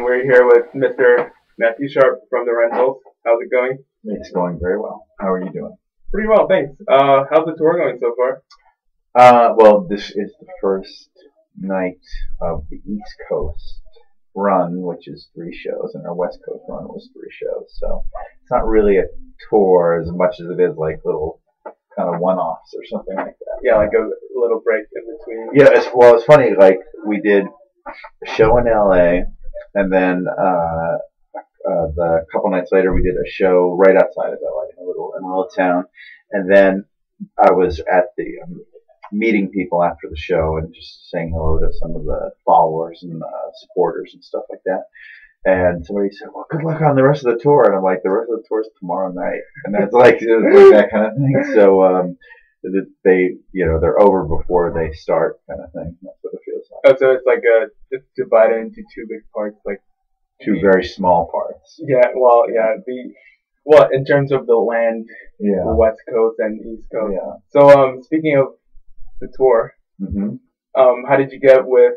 and we're here with Mr. Matthew Sharp from The Rentals. How's it going? It's going very well. How are you doing? Pretty well, thanks. How's the tour going so far? Well, this is the first night of the East Coast run, which is 3 shows, and our West Coast run was 3 shows. So it's not really a tour as much as it is like little kind of one-offs or something like that. Yeah, like a little break in between. Yeah, well, it's funny, like we did a show in LA, and then the couple nights later we did a show right outside of LA, in a little town, and then I was at the meeting people after the show and just saying hello to some of the followers and supporters and stuff like that. And somebody said, well, good luck on the rest of the tour. And I'm like, the rest of the tour is tomorrow night. And that's like, that kind of thing. So they, you know, they're over before they start kind of thing. That's what it feels like. Oh, so it's like it's divided into 2 big parts, like two very small parts. Yeah, well, yeah. Well, in terms of the land, yeah. The West Coast and East Coast. Yeah. So speaking of the tour, how did you get with,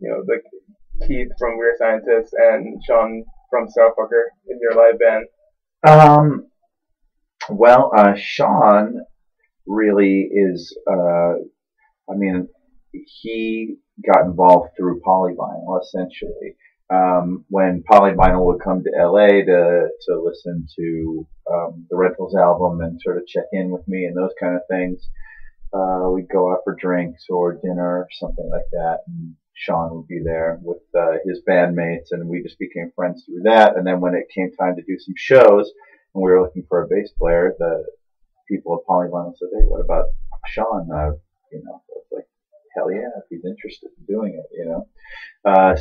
you know, the Keith from We Are Scientists and Sean from STRFKR in your live band? Well, Sean really is, I mean, he got involved through Polyvinyl, essentially. When Polyvinyl would come to LA to listen to the Rentals album and sort of check in with me and those kind of things, we'd go out for drinks or dinner or something like that, and Sean would be there with his bandmates, and we just became friends through that. And then when it came time to do some shows and we were looking for a bass player, the people at Polyvinyl said, hey, what about Sean? You know, I was like, hell yeah, if he's interested in doing it, you know.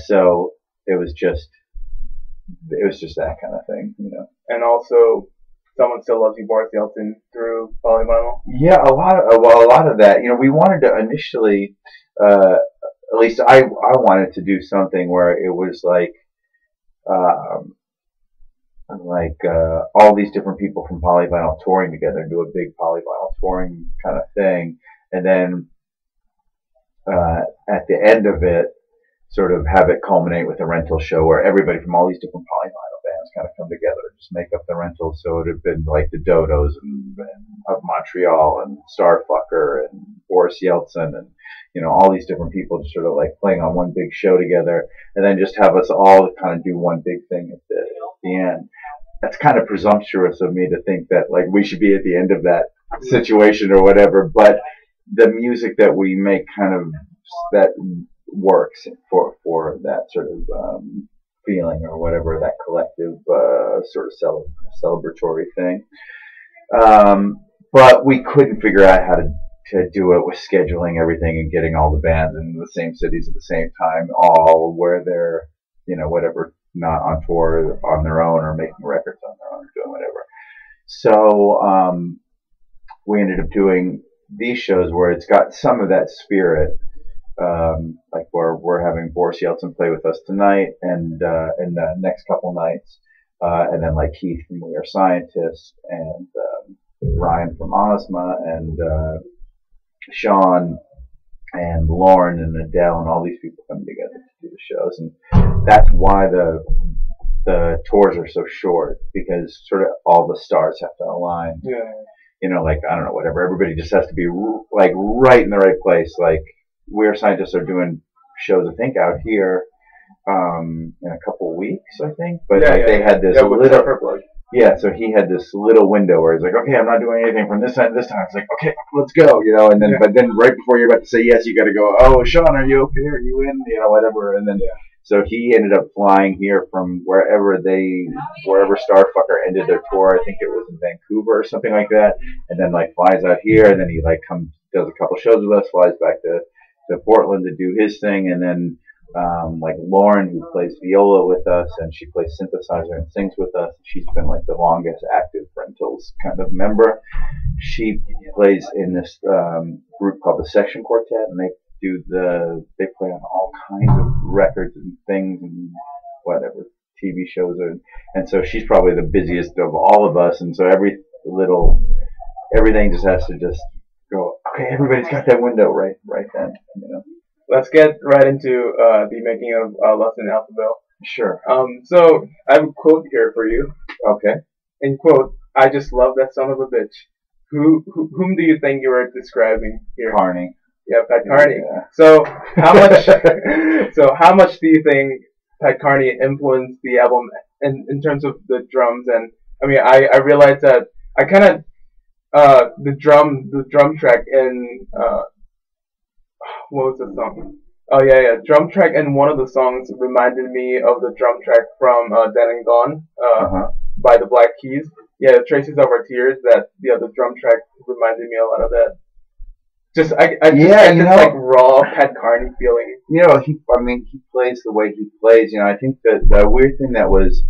So it was just that kind of thing, you know. And also, Someone Still Loves You, Boris Yeltsin, through Polyvinyl? Yeah, a lot of that. You know, we wanted to initially, at least I wanted to do something where it was like all these different people from Polyvinyl touring together and do a big Polyvinyl touring kind of thing. And then at the end of it, sort of have it culminate with a rental show where everybody from all these different Polyvinyl bands kind of come together and just make up the rental. So it would have been like the Dodos and of Montreal and STRFKR and Boris Yeltsin and, you know, all these different people just sort of like playing on one big show together, and then just have us all kind of do one big thing at the end. That's kind of presumptuous of me to think that like we should be at the end of that situation or whatever, but the music that we make kind of that works for that sort of feeling or whatever, that collective sort of celebratory thing. But we couldn't figure out how to do it with scheduling everything and getting all the bands in the same cities at the same time, all where they're, you know, whatever, not on tour on their own or making records on their own or doing whatever. So we ended up doing these shows where it's got some of that spirit. Like we're having Boris Yeltsin play with us tonight and the next couple nights, and then like Keith from We Are Scientists and Ryan from Ozma and Sean and Lauren and Adele and all these people come together to do the shows. And that's why the tours are so short, because sort of all the stars have to align. Yeah. You know, like, I don't know, whatever, everybody just has to be like right in the right place. Like We Are Scientists are doing shows, I think, out here in a couple of weeks, I think. But yeah, like, yeah, they had this little, yeah. So he had this little window where he's like, "Okay, I'm not doing anything from this time to this time." It's like, "Okay, let's go," you know. And then, yeah. But then, right before you're about to say yes, you got to go. Oh, Sean, are you okay? Are you in? You know, whatever. And then, yeah. So he ended up flying here from wherever STRFKR ended their tour. I think it was in Vancouver or something like that. And then like flies out here, and then he like comes, does a couple shows with us, flies back to Portland to do his thing, and then like Lauren, who plays viola with us, and she plays synthesizer and sings with us, she's been like the longest active Rentals kind of member. She plays in this group called the Section Quartet, and they play on all kinds of records and things and whatever, TV shows, and so she's probably the busiest of all of us, and so everything just has to just go, okay, everybody's got that window right then, you know. Let's get right into the making of Lost In Alphaville. Sure. So I have a quote here for you. Okay. In quote, I just love that son of a bitch. Whom do you think you were describing here? Carney. Yeah, Pat Carney. Yeah. So how much? So how much do you think Pat Carney influenced the album in terms of the drums? And I mean, I realized that I kind of the drum track in what was the song? Oh yeah, drum track in one of the songs reminded me of the drum track from Dead and Gone by the Black Keys. Yeah, Traces of Our Tears. That the drum track reminded me a lot of that. Just I just like raw Pat Carney feeling. You know, he plays the way he plays. You know, I think that the weird thing that was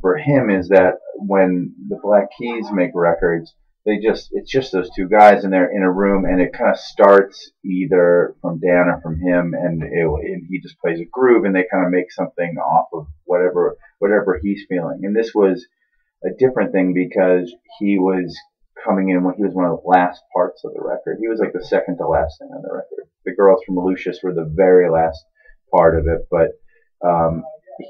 for him is that when the Black Keys make records, it's just those two guys and they're in a room, and it kind of starts either from Dan or from him, and he just plays a groove, and they kind of make something off of whatever he's feeling. And this was a different thing because he was coming in when he was one of the last parts of the record. He was like the second to last thing on the record. The girls from Lucius were the very last part of it, but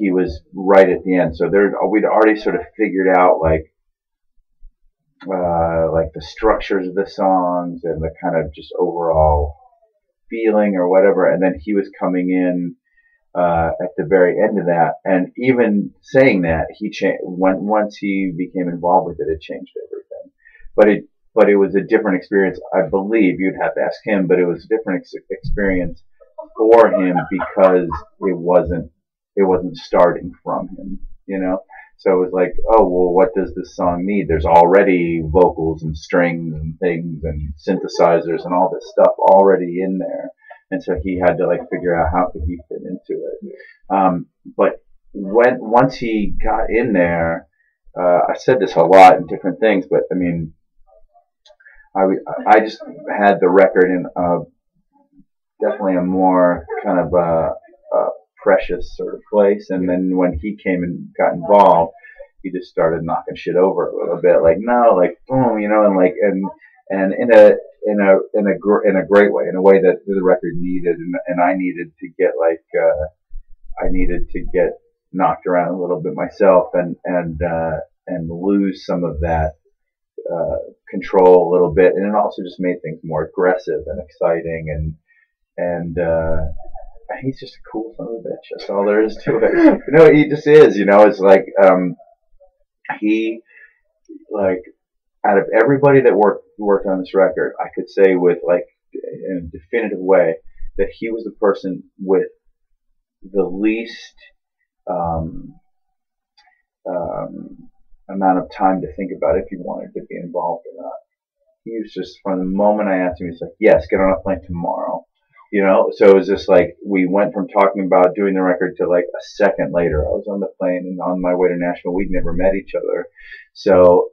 he was right at the end. So we'd already sort of figured out like the structures of the songs and the kind of just overall feeling or whatever. And then he was coming in at the very end of that. And even saying that, he changed. Once he became involved with it, it changed everything. But it was a different experience. I believe you'd have to ask him, but it was a different experience for him because it wasn't starting from him, you know. So it was like, oh well, what does this song need? There's already vocals and strings and things and synthesizers and all this stuff already in there, and so he had to like figure out how could he fit into it. But once he got in there, I said this a lot in different things, but I mean, I just had the record in definitely a more kind of a precious sort of place. And then when he came and got involved, he just started knocking shit over a little bit, like no, like boom, you know, and like and in a great way, in a way that the record needed, and I needed to get I needed to get knocked around a little bit myself and lose some of that control a little bit, and it also just made things more aggressive and exciting, and he's just a cool son of a bitch. That's all there is to it. You know, he just is. You know, it's like he like out of everybody that worked on this record, I could say with like in a definitive way that he was the person with the least amount of time to think about if he wanted to be involved or not. He was just, from the moment I asked him, he's like, yes, get on a plane tomorrow. You know, so it was just like, we went from talking about doing the record to like a second later, I was on the plane and on my way to Nashville. We'd never met each other. So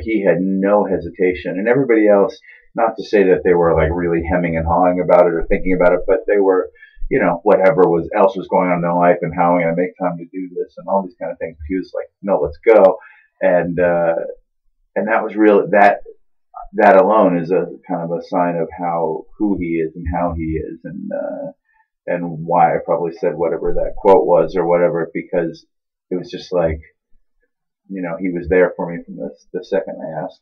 he had no hesitation, and everybody else, not to say that they were like really hemming and hawing about it or thinking about it, but they were, you know, whatever else was going on in their life and how am I going to make time to do this and all these kind of things. He was like, no, let's go. And that was real. That alone is a kind of a sign of who he is and how he is and why I probably said whatever that quote was or whatever, because it was just like, you know, he was there for me from the second I asked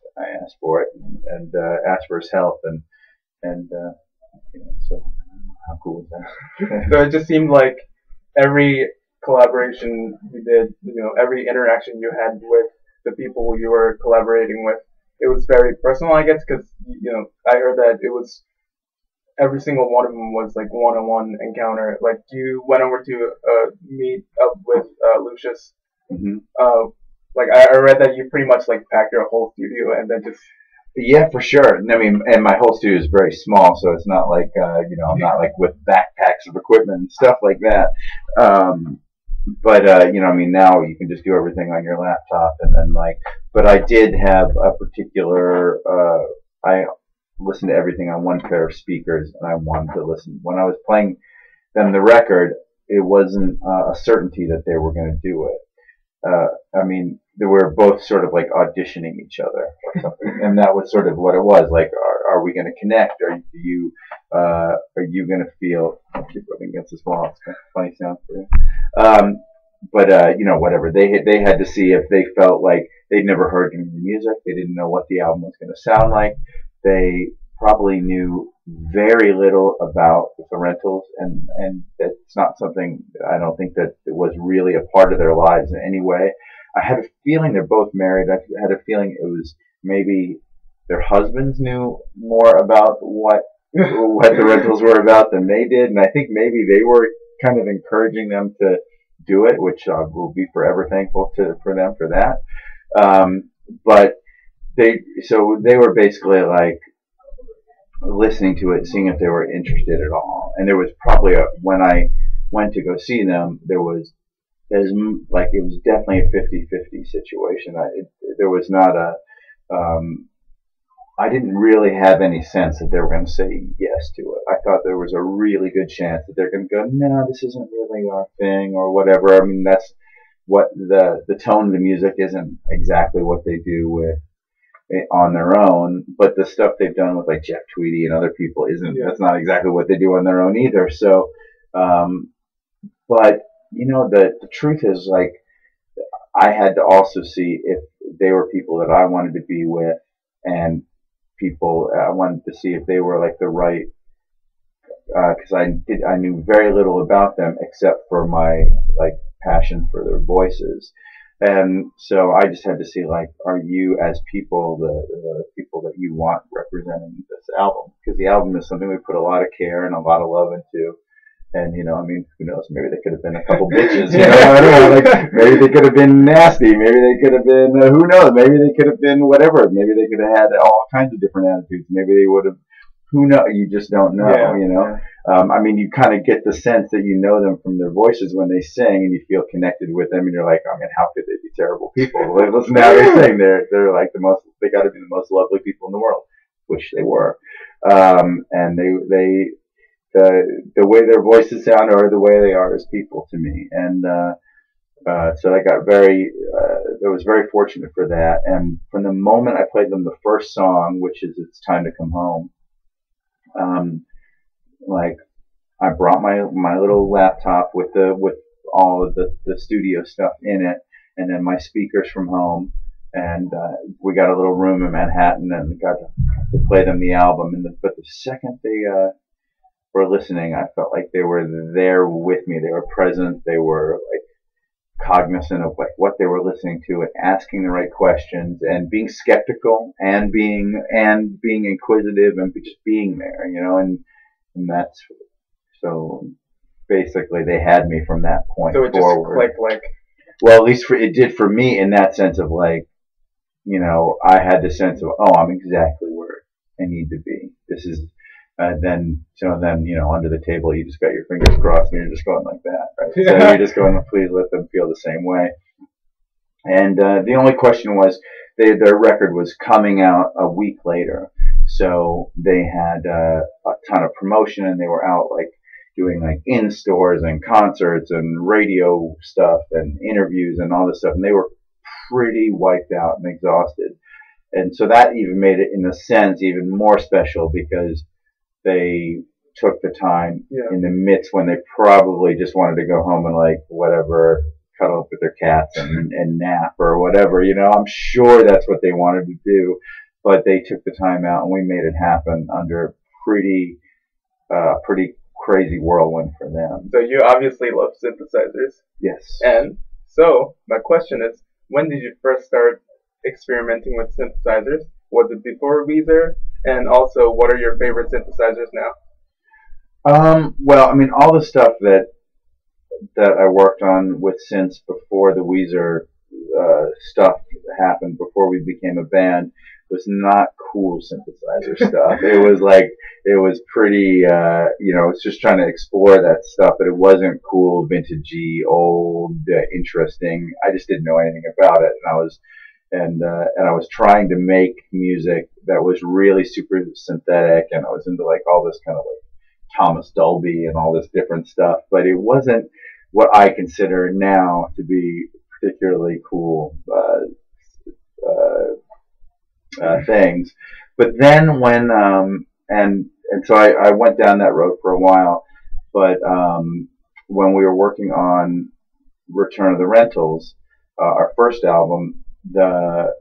for it and asked for his help and you know, so. How cool is that? So it just seemed like every collaboration you did, you know, every interaction you had with the people you were collaborating with, it was very personal, I guess, because, you know, I heard that it was every single one of them was like one-on-one encounter. Like you went over to meet up with Lucius. Mm-hmm. Like I read that you pretty much like packed your whole studio and then just. Yeah, for sure. I mean, and my whole studio is very small, so it's not like, you know, I'm not like with backpacks of equipment and stuff like that. But you know, I mean, now you can just do everything on your laptop and then like, but I did have a particular, I listened to everything on one pair of speakers, and I wanted to listen. When I was playing them the record, it wasn't a certainty that they were going to do it. I mean, they were both sort of like auditioning each other or something, and that was sort of what it was like. Are we going to connect? Are you going to feel? I keep rubbing against this wall. It's kind of a funny sound for you. But, you know, whatever. They had to see if they felt like they'd never heard any of the music. They didn't know what the album was going to sound like. They probably knew very little about the Rentals, and that's not something, I don't think that it was really a part of their lives in any way. I had a feeling they're both married. I had a feeling it was maybe their husbands knew more about what the Rentals were about than they did, and I think maybe they were kind of encouraging them to do it, which we'll be forever thankful for them for that. But they were basically like listening to it, seeing if they were interested at all. And there was probably when I went to go see them, it was definitely a 50-50 situation. There was not a, I didn't really have any sense that they were going to say yes to it. I thought there was a really good chance that they're going to go, no, this isn't really our thing or whatever. I mean, that's what the tone of the music isn't exactly what they do with on their own. But the stuff they've done with like Jeff Tweedy and other people that's not exactly what they do on their own either. So, but you know, the truth is, like, I had to also see if they were people that I wanted to be with, and people I wanted to see if they were like the right, because I knew very little about them except for my like passion for their voices. And so I just had to see, like, are you as people the people that you want representing this album? Because the album is something we put a lot of care and a lot of love into. And, you know, I mean, who knows? Maybe they could have been a couple bitches. You know, I don't know. Like, maybe they could have been nasty. Maybe they could have been, who knows? Maybe they could have been whatever. Maybe they could have had all kinds of different attitudes. Maybe they would have, who knows? You just don't know, you know? Yeah. I mean, you kind of get the sense that you know them from their voices when they sing, and you feel connected with them, and you're like, I mean, how could they be terrible people? Like, listen to how they're saying. They're like they got to be the most lovely people in the world, which they were. And the way their voices sound or the way they are as people to me. And so I got I was very fortunate for that. And from the moment I played them the first song, which is It's Time to Come Home, like I brought my little laptop with all of the studio stuff in it, and then my speakers from home. And we got a little room in Manhattan and got to play them the album. But the second they were listening, I felt like they were there with me. They were present. They were like cognizant of like what they were listening to and asking the right questions and being skeptical and being inquisitive and just being there, you know. And that's so basically they had me from that point forward. So it forward. Just clicked, like. Well, at least it did for me in that sense of like, you know, I had the sense of, oh, I'm exactly where I need to be. This is. Then, you know, under the table, you just got your fingers crossed and you're just going like that, right? Yeah. So you're just going, please let them feel the same way. And the only question was, their record was coming out a week later. So they had a ton of promotion, and they were out, like, doing, like, in stores and concerts and radio stuff and interviews and all this stuff. And they were pretty wiped out and exhausted. And so that even made it, in a sense, even more special because they took the time in the midst when they probably just wanted to go home and like whatever, cuddle up with their cats and nap or whatever, you know. I'm sure that's what they wanted to do, but they took the time out, and we made it happen under pretty crazy whirlwind for them. So you obviously love synthesizers. Yes. And so my question is, when did you first start experimenting with synthesizers? Was it before Weezer? And also, what are your favorite synthesizers now? Well, I mean, all the stuff that I worked on with synths before the Weezer stuff happened, before we became a band, was not cool synthesizer stuff. It was like, it was pretty, you know, it's just trying to explore that stuff, but it wasn't cool, vintagey, old, interesting. I just didn't know anything about it, and I was trying to make music that was really super synthetic, and I was into like all this kind of like Thomas Dolby and all this different stuff, but it wasn't what I consider now to be particularly cool things. But then when and so I went down that road for a while, but when we were working on Return of the Rentals, our first album, the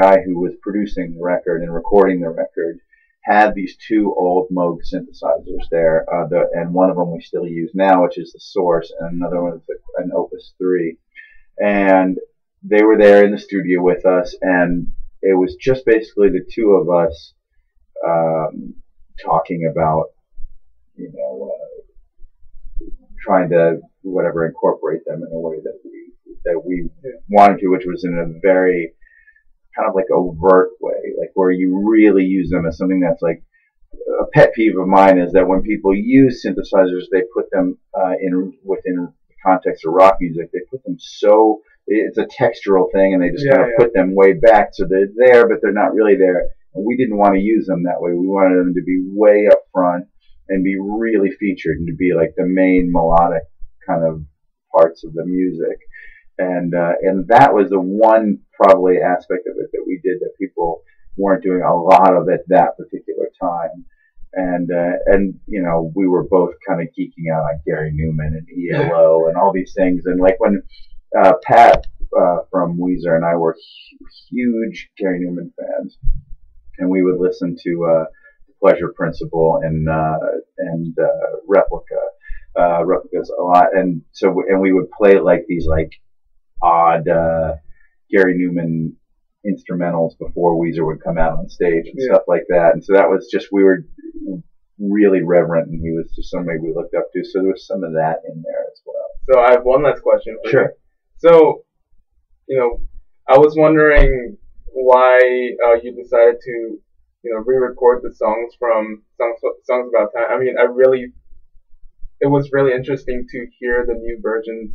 guy who was producing the record and recording the record had these two old Moog synthesizers there, and one of them we still use now, which is the Source, and another one is an Opus 3. And they were there in the studio with us, and it was just basically the two of us talking about, you know, trying to, whatever, incorporate them in a way that we wanted to, which was in a very kind of like overt way, like where you really use them as something that's like a pet peeve of mine is that when people use synthesizers, they put them within the context of rock music, they put them so, it's a textural thing, and they just put them way back, so they're there, but they're not really there. And we didn't want to use them that way. We wanted them to be way up front and be really featured and to be like the main melodic kind of parts of the music. And that was the one probably aspect of it that we did that people weren't doing a lot of at that particular time. And you know, we were both kind of geeking out on Gary Numan and ELO and all these things. And like when Pat from Weezer and I were huge Gary Numan fans, and we would listen to Pleasure Principle and Replicas a lot. And so we would play like these like odd Gary Numan instrumentals before Weezer would come out on stage and stuff like that. And so that was just, we were really reverent, and he was just somebody we looked up to. So there was some of that in there as well. So I have one last question for you. So, you know, I was wondering why you decided to, you know, re-record the songs from Songs About Time. I mean, it was really interesting to hear the new versions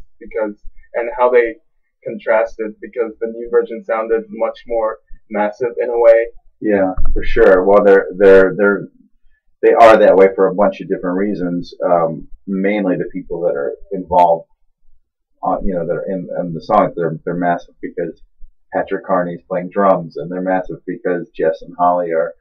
and how they contrasted, because the new version sounded much more massive in a way. Yeah, for sure. Well, they are that way for a bunch of different reasons. Mainly the people that are involved, you know, that are in the songs. They're massive because Patrick Carney is playing drums, and they're massive because Jess and Holly are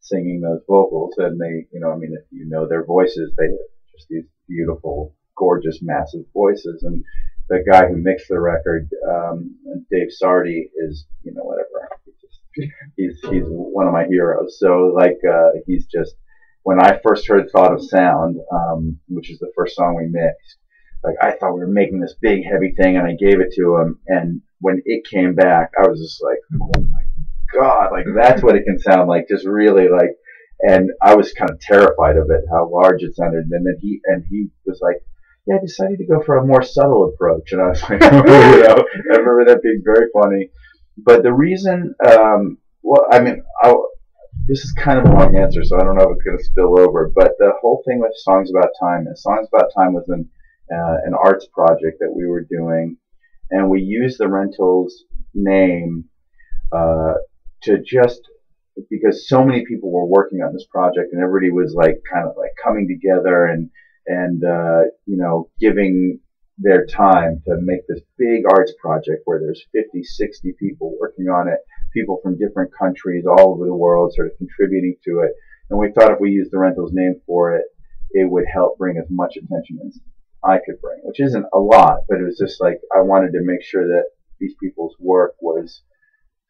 singing those vocals. And they, you know, I mean, if you know their voices, they are just these beautiful, gorgeous, massive voices. And the guy who mixed the record, Dave Sardi, is, you know, whatever. He's one of my heroes. So like, he's just, when I first heard Thought of Sound, which is the first song we mixed, like I thought we were making this big heavy thing, and I gave it to him, and when it came back, I was just like, oh my God, like that's what it can sound like, just really like, and I was kind of terrified of it, how large it sounded. And then he was like, yeah, I decided to go for a more subtle approach. And I was like, you know, I remember that being very funny. But the reason, this is kind of a long answer, so I don't know if it's going to spill over, but the whole thing with Songs About Time is Songs About Time was an arts project that we were doing, and we used the Rentals name to just, because so many people were working on this project, and everybody was like kind of like coming together and you know, giving their time to make this big arts project where there's 50, 60 people working on it, people from different countries all over the world sort of contributing to it. And we thought if we used the Rentals name for it, it would help bring as much attention as I could bring, which isn't a lot, but it was just like I wanted to make sure that these people's work was,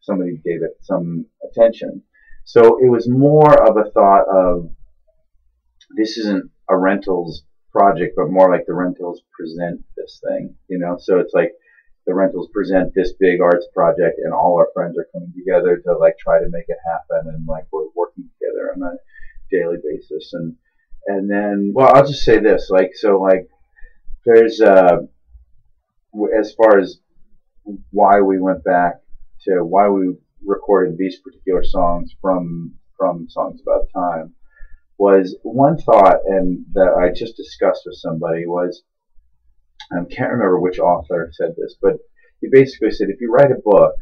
somebody gave it some attention. So it was more of a thought of, this isn't a Rentals project, but more like the Rentals present this thing, you know? So it's like the Rentals present this big arts project, and all our friends are coming together to like try to make it happen, and like we're working together on a daily basis. And then, well, I'll just say this, like, so like there's, as far as why we went back to why we recorded these particular songs from Songs About Time, was one thought, and that I just discussed with somebody was, I can't remember which author said this, but he basically said, if you write a book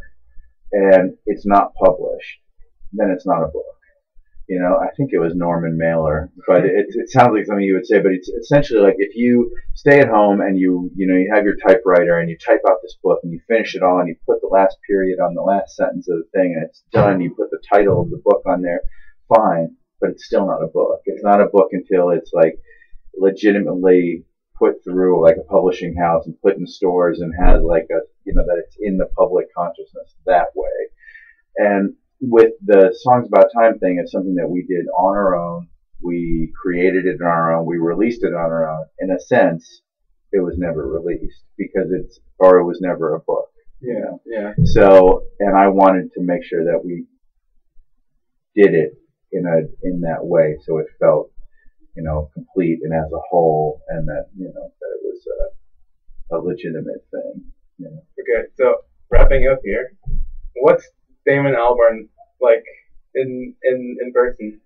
and it's not published, then it's not a book. You know, I think it was Norman Mailer, but it sounds like something you would say, but it's essentially like if you stay at home and you know, you have your typewriter and you type out this book and you finish it all and you put the last period on the last sentence of the thing and it's done, you put the title of the book on there, fine. But it's still not a book. It's not a book until it's like legitimately put through like a publishing house and put in stores and has like a, you know, that it's in the public consciousness that way. And with the Songs About Time thing, it's something that we did on our own. We created it on our own. We released it on our own. In a sense, it was never released because it's, or it was never a book. Yeah, you know? Yeah. So, and I wanted to make sure that we did it in that way, so it felt, you know, complete and as a whole, and that, you know, that it was a legitimate thing. You know? Okay, so wrapping up here, what's Damon Albarn like in person?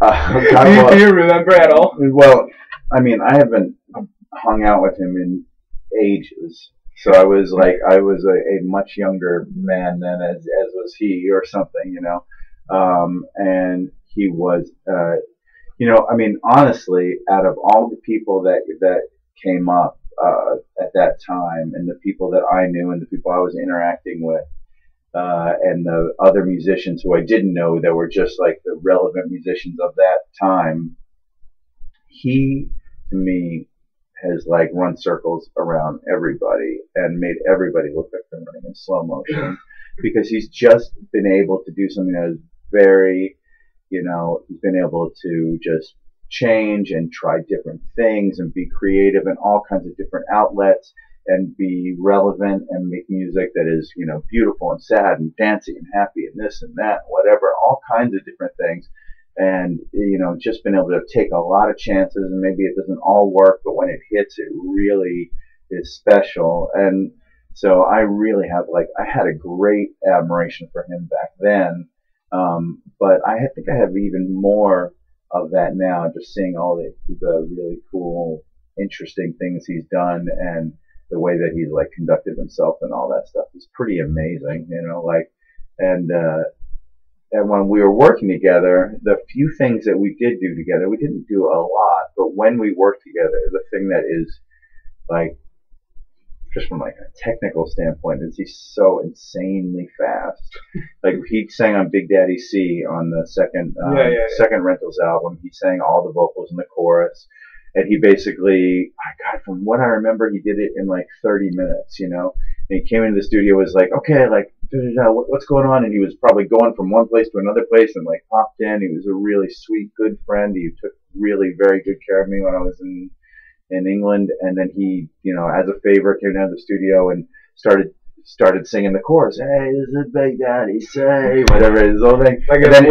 Do you remember at all? Well, I mean, I haven't hung out with him in ages, so I was like, I was a much younger man then, as was he, or something, you know. And he was, you know, I mean, honestly, out of all the people that came up at that time, and the people that I knew, and the people I was interacting with, and the other musicians who I didn't know that were just like the relevant musicians of that time, he, to me, has like run circles around everybody and made everybody look like they're running in slow motion, because he's just been able to do something that is very, you know, he's been able to just change and try different things and be creative in all kinds of different outlets and be relevant and make music that is, you know, beautiful and sad and dancing and happy and this and that, whatever, all kinds of different things. And, you know, just been able to take a lot of chances, and maybe it doesn't all work, but when it hits, it really is special. And so I really have, like, I had a great admiration for him back then. But I think I have even more of that now, just seeing all the really cool, interesting things he's done, and the way that he like conducted himself and all that stuff is pretty amazing, you know, like, and when we were working together, the few things that we did do together, we didn't do a lot, but when we worked together, the thing that is like, just from like a technical standpoint, is he's so insanely fast. Like he sang on Big Daddy C on the second Rentals album. He sang all the vocals in the chorus, and he basically, God, from what I remember, he did it in like 30 minutes, you know. And he came into the studio, was like, okay, like, what's going on? And he was probably going from one place to another place, and like popped in. He was a really sweet, good friend. He took really very good care of me when I was in England. And then he, you know, as a favor, came down to the studio and started singing the chorus. Hey, this is Big Daddy, say, whatever it is, whole thing. Like, and then,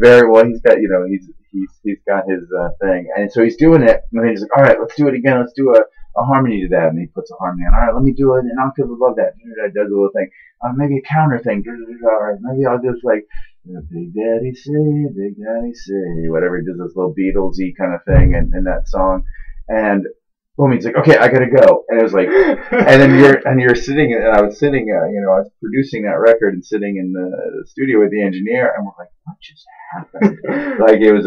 very well, he's got, you know, he's got his thing. And so he's doing it, and he's like, all right, let's do it again. Let's do a harmony to that, and he puts a harmony on. All right, let me do it an octave above that. Does a little thing, maybe a counter thing. All right, maybe I'll just like Big Daddy say, whatever. He does this little Beatles-y kind of thing, and that song, and boom, he's like, okay, I gotta go. And it was like, and then you're sitting, and I was sitting, you know, I was producing that record and sitting in the studio with the engineer, and we're like, what just happened? Like he was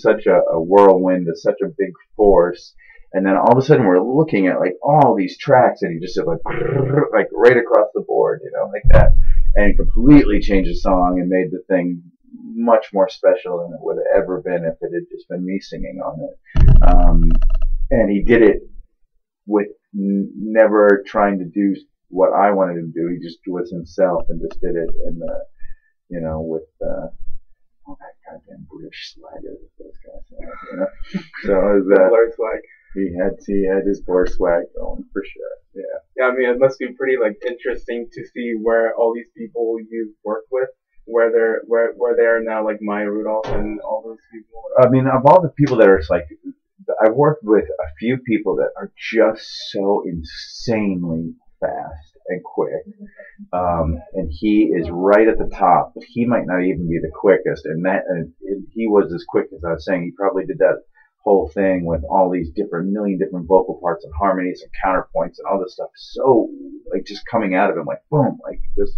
such a whirlwind, such a big force. And then all of a sudden we're looking at like all these tracks, and he just did like right across the board, you know, like that, and completely changed the song and made the thing much more special than it would have ever been if it had just been me singing on it. And he did it with never trying to do what I wanted him to do. He just was himself and just did it, and you know, with all that goddamn British slag that those guys had, you know. So it was blurred swag. He had his poor swag going, for sure. Yeah. Yeah, I mean, it must be pretty like interesting to see where all these people you've worked with, where they are now, like Maya Rudolph and all those people. I mean, of all the people that are like, I've worked with a few people that are just so insanely fast and quick, and he is right at the top, but he might not even be the quickest. And he was as quick as I was saying. He probably did that whole thing with all these million different vocal parts and harmonies and counterpoints and all this stuff, so like just coming out of him like boom, like just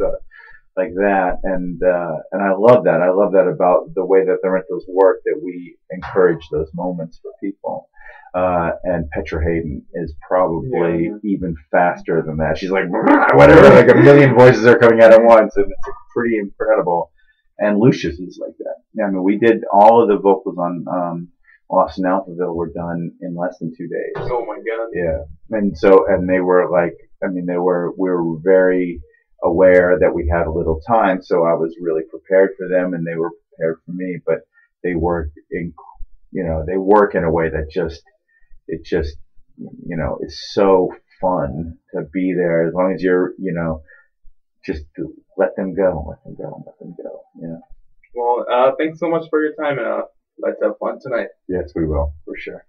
like that. And I love that about the way that the Rentals work, that we encourage those moments for people. And Petra Hayden is probably even faster than that. She's like whatever, like a million voices are coming out at once, and it's pretty incredible. And Lucius is like that. Yeah, I mean, we did all of the vocals Lost In Alphaville were done in less than 2 days. Oh my God. Yeah. And so, and they were like, I mean, they were, we were very aware that we had a little time. So I was really prepared for them and they were prepared for me, but they work in, you know, they work in a way that just, it just, you know, it's so fun to be there as long as you're, you know, just to let them go, let them go, let them go. Yeah. Well, thanks so much for your time. Let's have fun tonight. Yes, we will, for sure.